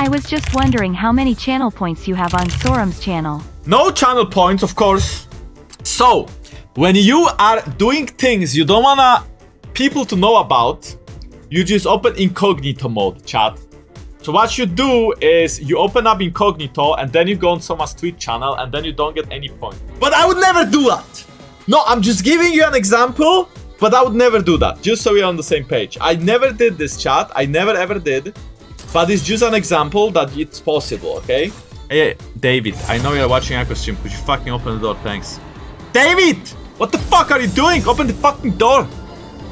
I was just wondering how many channel points you have on Sorum's channel. No channel points, of course. So, when you are doing things you don't wanna people to know about, you just open incognito mode, chat. So what you do is you open up incognito and then you go on someone's Twitch channel and then you don't get any point. But I would never do that. No, I'm just giving you an example, but I would never do that. Just so we're on the same page. I never did this, chat. I never ever did. But it's just an example that it's possible, okay? Hey, David, I know you're watching Echo Stream. Could you fucking open the door? Thanks. David! What the fuck are you doing? Open the fucking door!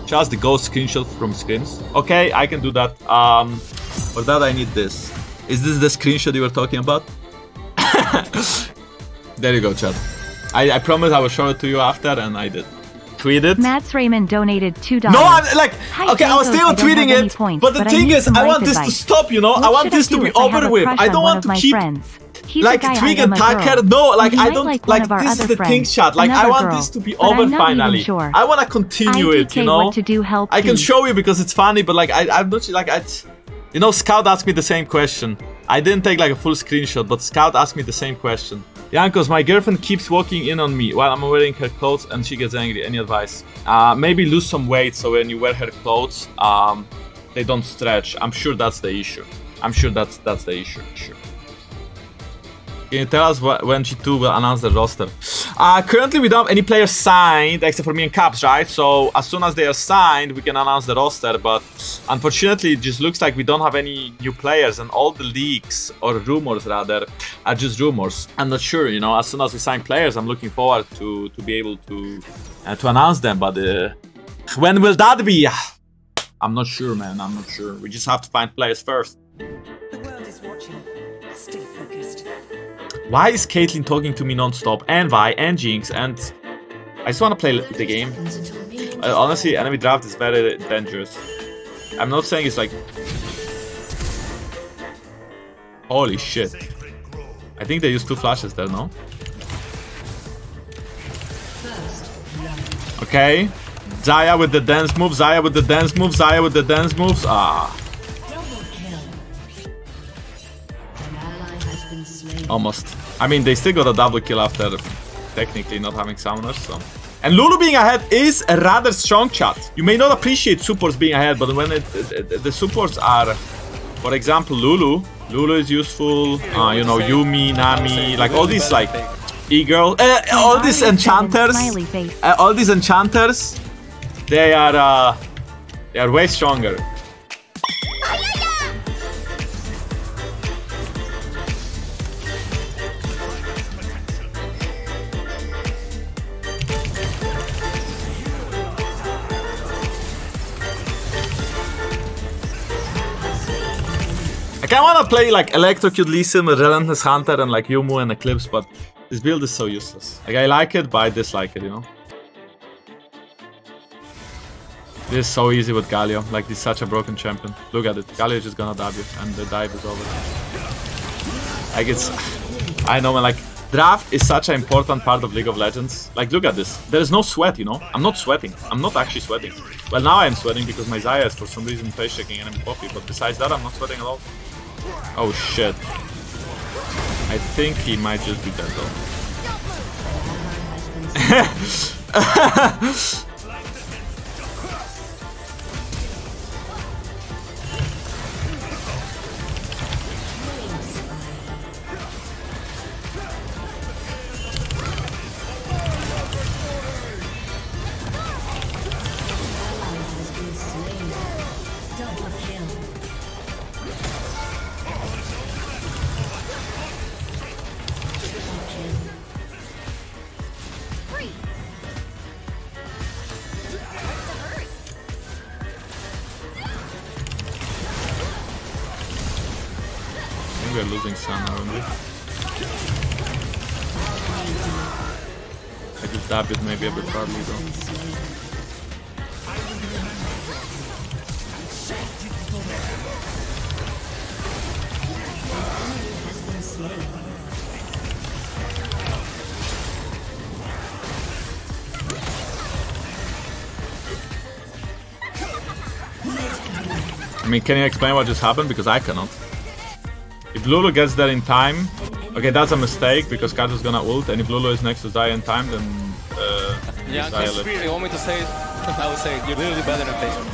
Just the ghost screenshot from screens. Okay, I can do that. For that I need this. Is this the screenshot you were talking about? There you go, chat. I promise I will show it to you after, and I did. Tweet it. Matt's Raymond donated $2. No, I'm like, okay, I was still tweeting it, point, but the thing is, I want this to stop, you know? I want this to be over with. I don't want to keep, like, tweet and tag her. No, like, I don't, like, this is the thing, chat. Like, I want this to be over finally. I want to continue it, you know? I can show you because it's funny, but, like, I'm not, like, you know, Scout asked me the same question. I didn't take, like, a full screenshot, but Scout asked me the same question. Jankos, my girlfriend keeps walking in on me while I'm wearing her clothes and she gets angry. Any advice? Maybe lose some weight so when you wear her clothes, they don't stretch. I'm sure that's the issue. I'm sure that's the issue. Sure. Can you tell us when G2 will announce the roster? Currently, we don't have any players signed, except for me and Caps, right? So as soon as they are signed, we can announce the roster. But unfortunately, it just looks like we don't have any new players. And all the leaks, or rumors rather, are just rumors. I'm not sure, you know, as soon as we sign players, I'm looking forward to be able to announce them. But when will that be? I'm not sure, man. I'm not sure. We just have to find players first. The world is watching. Stay focused. Why is Caitlyn talking to me non-stop, and Vi, and Jinx, and... I just wanna play the game. Honestly, enemy draft is very dangerous. I'm not saying it's like... Holy shit. I think they used two flashes there, no? Okay. Xayah with the dance move, Xayah with the dance move, Xayah with the dance moves. Ah. Almost. I mean, they still got a double kill after technically not having summoners, so... And Lulu being ahead is a rather strong, chat. You may not appreciate supports being ahead, but when the supports are... For example, Lulu. Lulu is useful. You know, Yuumi, Nami, like all these, like... E-girl. All these enchanters. All these enchanters. They are way stronger. I wanna play like Electrocute, Lee Sin, Relentless Hunter, and like Yuumi and Eclipse, but this build is so useless. Like I like it, but I dislike it, you know? This is so easy with Galio. Like he's such a broken champion. Look at it. Galio is just gonna dive you, and the dive is over. Like it's... I know, man, like draft is such an important part of League of Legends. Like look at this. There is no sweat, you know? I'm not sweating. I'm not actually sweating. Well, now I am sweating because my Xayah is for some reason face checking enemy Poppy, but besides that, I'm not sweating at all. Oh shit. I think he might just be dead though. We're losing some, aren't we? I just dabbed it maybe a bit badly though. I mean, can you explain what just happened? Because I cannot. If Lulu gets there in time, okay, that's a mistake because Karthus is gonna ult, and if Lulu is next to Xayah in time, then yeah, you want me to say it? I would say it. You're literally better than Faker.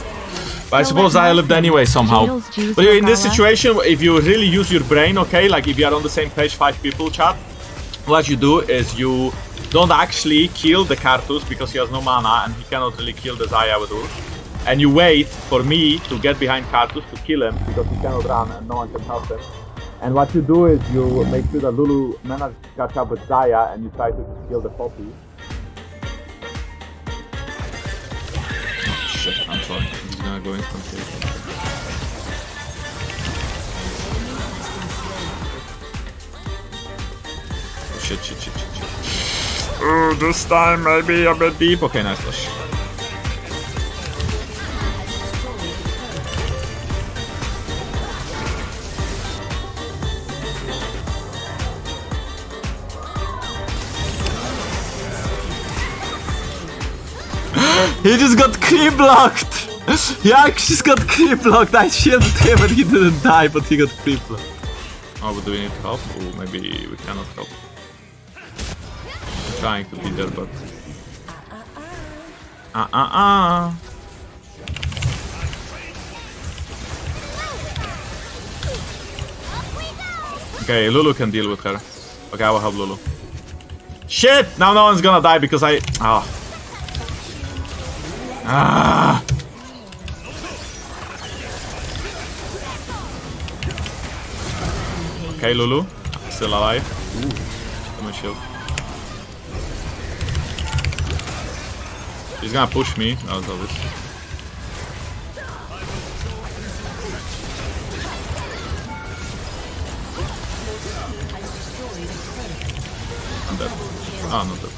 But I suppose I lived anyway somehow. But in this situation, if you really use your brain, okay, like if you are on the same page, 5 people chat, what you do is you don't actually kill the Karthus because he has no mana and he cannot really kill the Xayah with ult. And you wait for me to get behind Karthus to kill him because he cannot run and no one can help him. And what you do is you make sure that Lulu manages to catch up with Xayah and you try to kill the Poppy. Oh, shit, I'm sorry. Going from here. Oh, shit. Oh, this time maybe a bit deep. Okay, nice flash. He just got key blocked. He actually got creep-blocked. I shielded him and he didn't die, but he got creep-blocked. Oh, but do we need help? Or maybe we cannot help. I'm trying to be there, but... Okay, Lulu can deal with her. Okay, I will help Lulu. Shit! Now no one's gonna die because I... Oh. Ah! Okay, Lulu, still alive. Ooh, my shield. She's gonna push me. That was obvious. I'm dead. Ah, I'm not dead.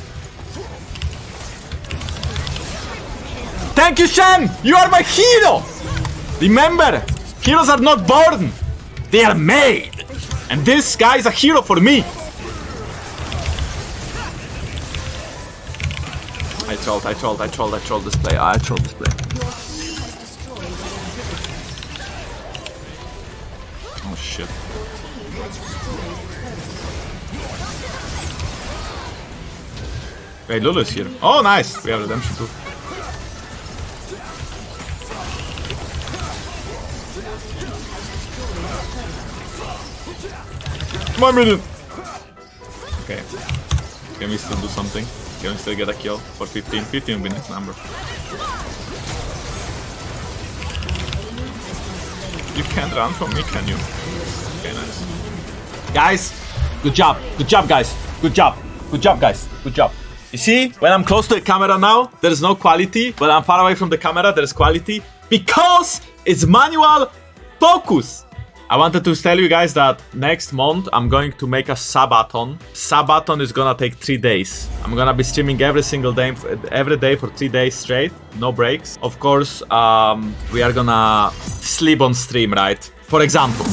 Thank you, Shen! You are my hero! Remember, heroes are not born. They are made. And this guy is a hero for me! I trolled this play, Oh shit. Wait, Lulu is here. Oh nice! We have redemption too. Minute. Okay. Can we still do something? Can we still get a kill for 15? 15 will be next number. You can't run from me, can you? Okay, nice. Guys, good job. Good job, guys. Good job. Good job, guys. Good job. You see, when I'm close to the camera now, there is no quality. When I'm far away from the camera, there is quality. Because it's manual focus. I wanted to tell you guys that next month I'm going to make a Sabaton. Sabaton is gonna take 3 days. I'm gonna be streaming every day for 3 days straight, no breaks. Of course, we are gonna sleep on stream, right? For example.